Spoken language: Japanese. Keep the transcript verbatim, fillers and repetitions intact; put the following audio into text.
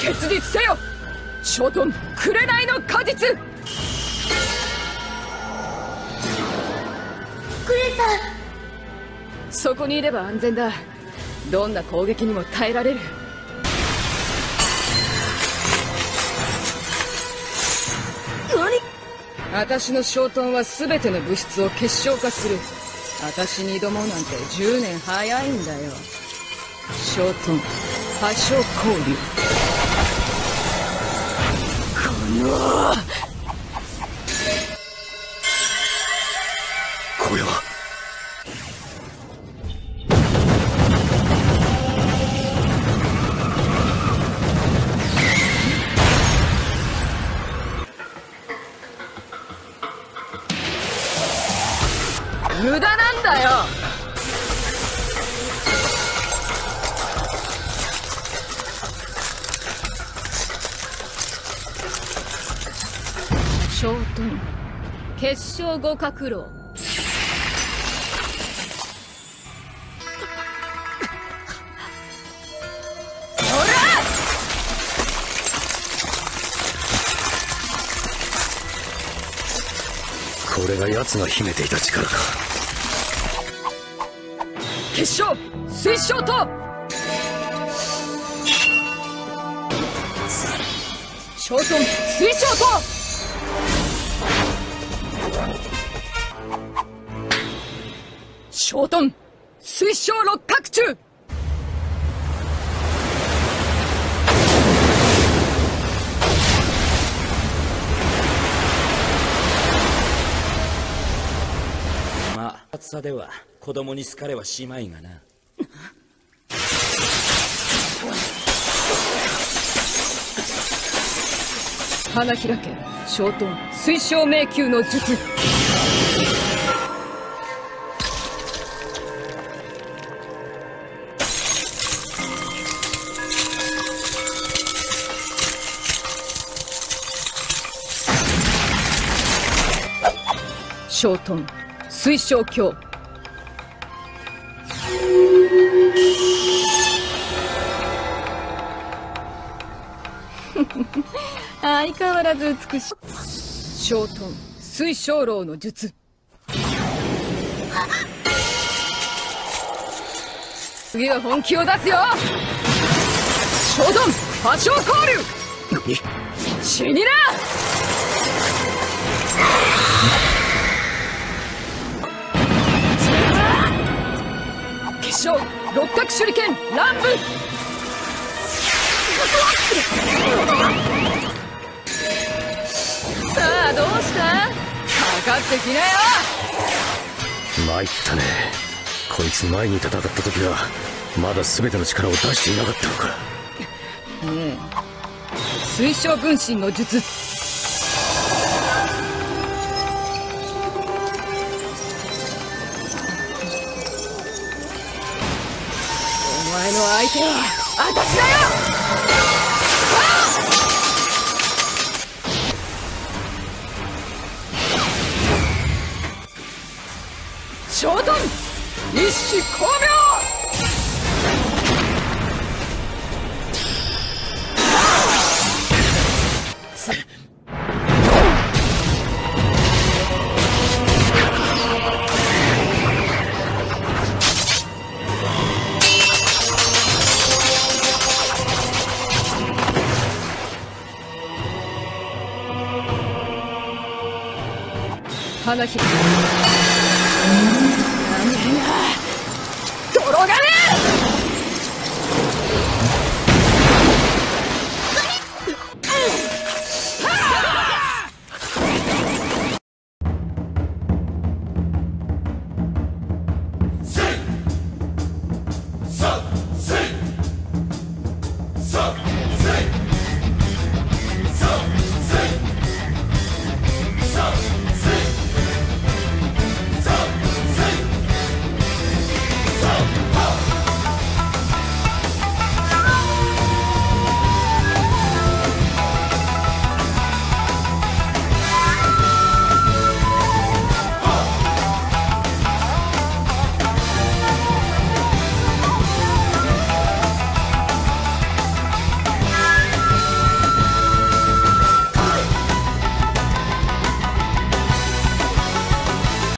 決実せよ諸鈍紅の果実クレイさんそこにいれば安全だどんな攻撃にも耐えられる私のショートンは全ての物質を結晶化する私に挑もうなんてじゅうねん早いんだよショートン破傷交流このこれは無駄なんだよショートン結晶五角楼これが奴が秘めていた力だ結晶水晶塔ショートン水晶塔ショートン水晶六角柱厚さでは子供に好かれはしまいがな花開け小遁水晶迷宮の術小遁水晶鏡相変わらず美しい小遁水晶楼の術次は本気を出すよ小遁破傷交流死にな六角手裏剣乱舞さあどうしたかかってきなよ参ったねこいつ前に戦った時はまだ全ての力を出していなかったのかねえ水晶分身の術お前の相手は私だよショートン一式巧妙花開け